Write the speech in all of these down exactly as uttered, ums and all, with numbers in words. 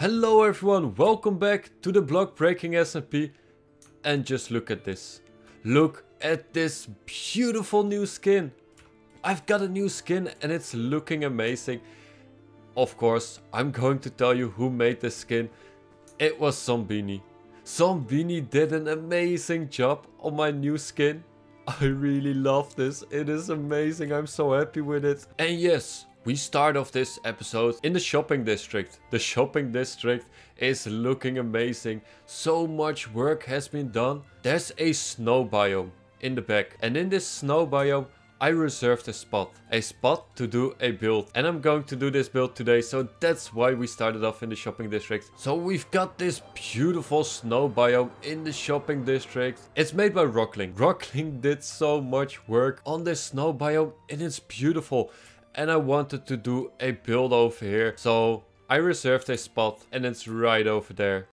Hello everyone, welcome back to the Block Breaking S M P. And just look at this. Look at this beautiful new skin. I've got a new skin and it's looking amazing. Of course, I'm going to tell you who made this skin. It was Zombeanie. Zombeanie did an amazing job on my new skin. I really love this. It is amazing. I'm so happy with it. And yes, we start off this episode in the shopping district. The shopping district is looking amazing. So much work has been done. There's a snow biome in the back. And in this snow biome, I reserved a spot. A spot to do a build. And I'm going to do this build today. So that's why we started off in the shopping district. So we've got this beautiful snow biome in the shopping district. It's made by Rockling. Rockling did so much work on this snow biome. And it's beautiful. And I wanted to do a build over here, so I reserved a spot and it's right over there.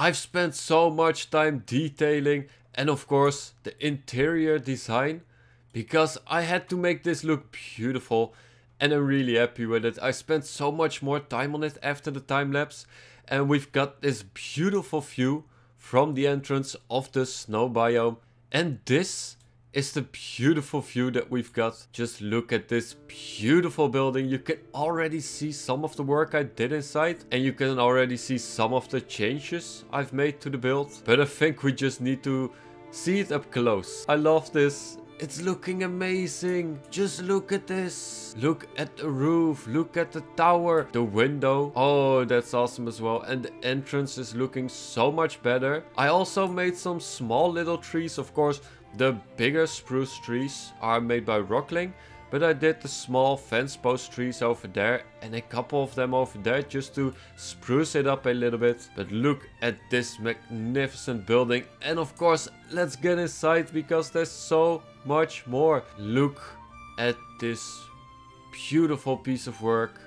I've spent so much time detailing and of course the interior design, because I had to make this look beautiful and I'm really happy with it. I spent so much more time on it after the time lapse, and we've got this beautiful view from the entrance of the snow biome, and this is the beautiful view that we've got. Just look at this beautiful building. You can already see some of the work I did inside, and you can already see some of the changes I've made to the build, but I think we just need to see it up close. I love this. It's looking amazing. Just look at this. Look at the roof. Look at the tower. The window. Oh, that's awesome as well. And the entrance is looking so much better. I also made some small little trees. Of course, the bigger spruce trees are made by Rockling, but I did the small fence post trees over there and a couple of them over there just to spruce it up a little bit. But look at this magnificent building. And of course, let's get inside because there's so much more. Look at this beautiful piece of work.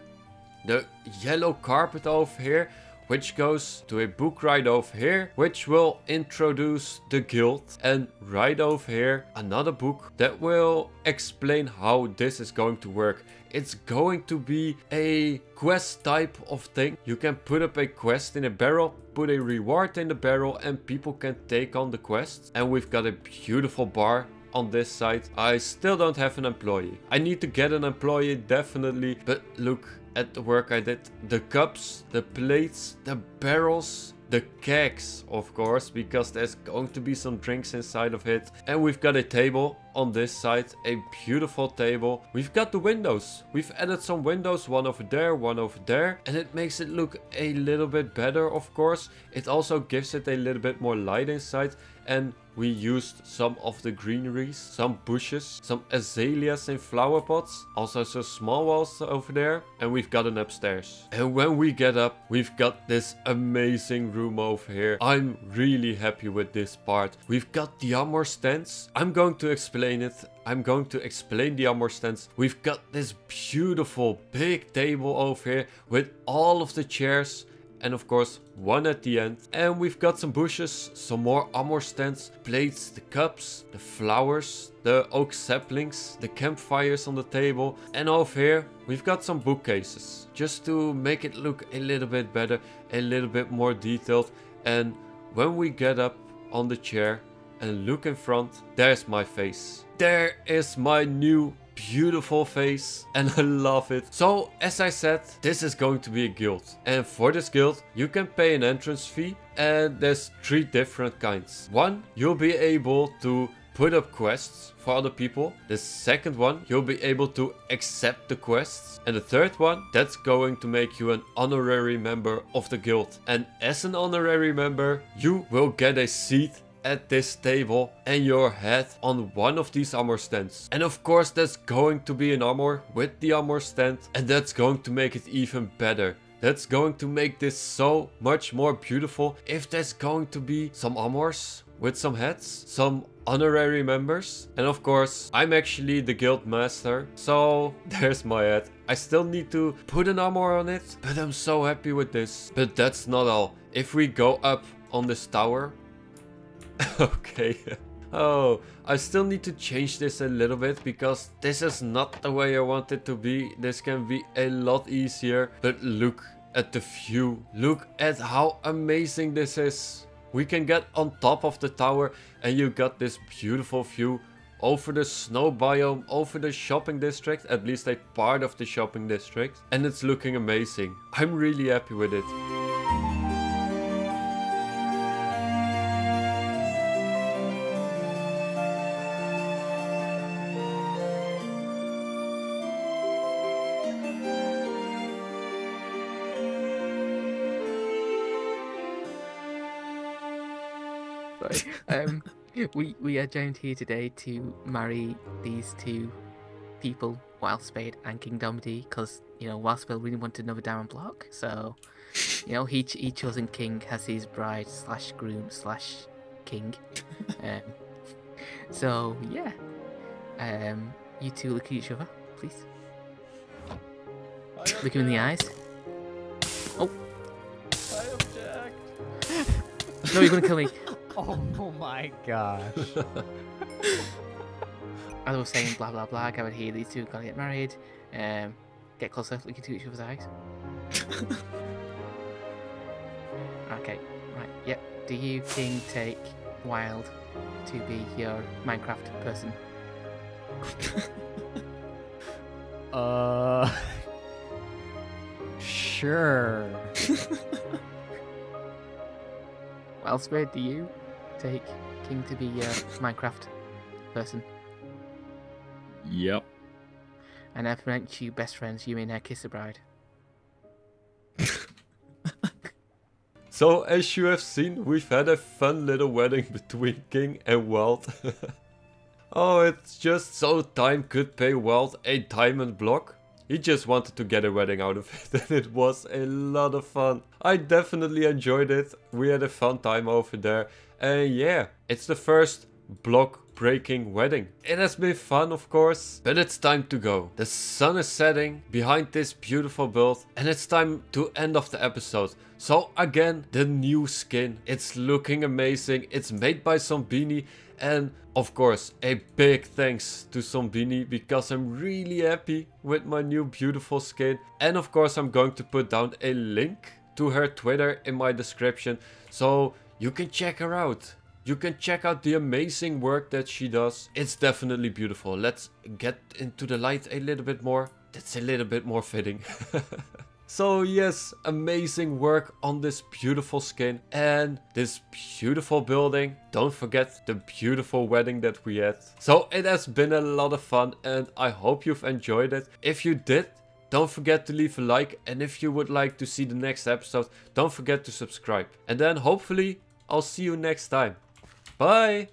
The yellow carpet over here, which goes to a book right over here, which will introduce the guild. And right over here, another book that will explain how this is going to work. It's going to be a quest type of thing. You can put up a quest in a barrel, put a reward in the barrel, and people can take on the quest. And we've got a beautiful bar on this side, I still don't have an employee. I need to get an employee, definitely. But look at the work I did. The cups, the plates, the barrels, the kegs, of course, because there's going to be some drinks inside of it. And we've got a table on this side, a beautiful table. We've got the windows. We've added some windows, one over there, one over there. And it makes it look a little bit better, of course. It also gives it a little bit more light inside. And we used some of the greeneries, some bushes, some azaleas in flower pots. Also some small walls over there. And we've got an upstairs. And when we get up, we've got this amazing room over here. I'm really happy with this part. We've got the armor stands. I'm going to explain it. I'm going to explain the armor stands. We've got this beautiful big table over here with all of the chairs. And of course, one at the end. And we've got some bushes, some more armor stands, plates, the cups, the flowers, the oak saplings, the campfires on the table. And over here, we've got some bookcases. Just to make it look a little bit better, a little bit more detailed. And when we get up on the chair and look in front, there's my face. There is my new beautiful face, and I love it. So as I said, this is going to be a guild, and for this guild you can pay an entrance fee, and there's three different kinds. One, you'll be able to put up quests for other people. The second one, you'll be able to accept the quests. And the third one, that's going to make you an honorary member of the guild. And as an honorary member, you will get a seat at this table and your head on one of these armor stands. And of course, there's going to be an armor with the armor stand, and that's going to make it even better. That's going to make this so much more beautiful if there's going to be some armors with some heads, some honorary members. And of course, I'm actually the guild master, so there's my head. I still need to put an armor on it, but I'm so happy with this. But that's not all. If we go up on this tower, okay. Oh, I still need to change this a little bit, because this is not the way I want it to be. This can be a lot easier. But look at the view. Look at how amazing this is. We can get on top of the tower and you got this beautiful view over the snow biome, over the shopping district, at least a part of the shopping district. And it's looking amazing. I'm really happy with it. um, we we are joined here today to marry these two people, Wildspade and Kingdomody, because you know Wildspade really wanted another diamond block, so you know he he chosen King as his bride slash groom slash king. Um, so yeah, um, you two look at each other, please. Look him in the eyes. Oh. I object. No, you're gonna kill me. Oh my gosh. As I was saying, blah blah blah, I would hear these two gotta get married. Um, get closer, look into each other's eyes. Okay, right, yep. Do you, King, take Wild to be your Minecraft person? uh... Sure. Wildspade, do you take King to be a uh, Minecraft person? Yep. And if I make you best friends, you may now kiss the bride. So, as you have seen, we've had a fun little wedding between King and Wild. Oh, it's just so Time could pay Wild a diamond block. He just wanted to get a wedding out of it, and it was a lot of fun. I definitely enjoyed it. We had a fun time over there. And yeah, it's the first block breaking wedding. It has been fun, of course, but it's time to go. The sun is setting behind this beautiful build, and it's time to end off the episode. So again, the new skin. It's looking amazing. It's made by Zombeanie. And of course, a big thanks to Zombeanie, because I'm really happy with my new beautiful skin. And of course, I'm going to put down a link to her Twitter in my description, so you can check her out. You can check out the amazing work that she does. It's definitely beautiful. Let's get into the light a little bit more. That's a little bit more fitting. So yes, amazing work on this beautiful skin and this beautiful building. Don't forget the beautiful wedding that we had. So it has been a lot of fun and I hope you've enjoyed it. If you did, don't forget to leave a like, and if you would like to see the next episode, don't forget to subscribe. And then hopefully I'll see you next time. Bye!